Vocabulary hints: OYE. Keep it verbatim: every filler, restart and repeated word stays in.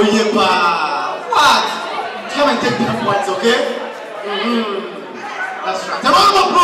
O Y E bar. What? Come and take me for once, okay? Mm-hmm. That's right.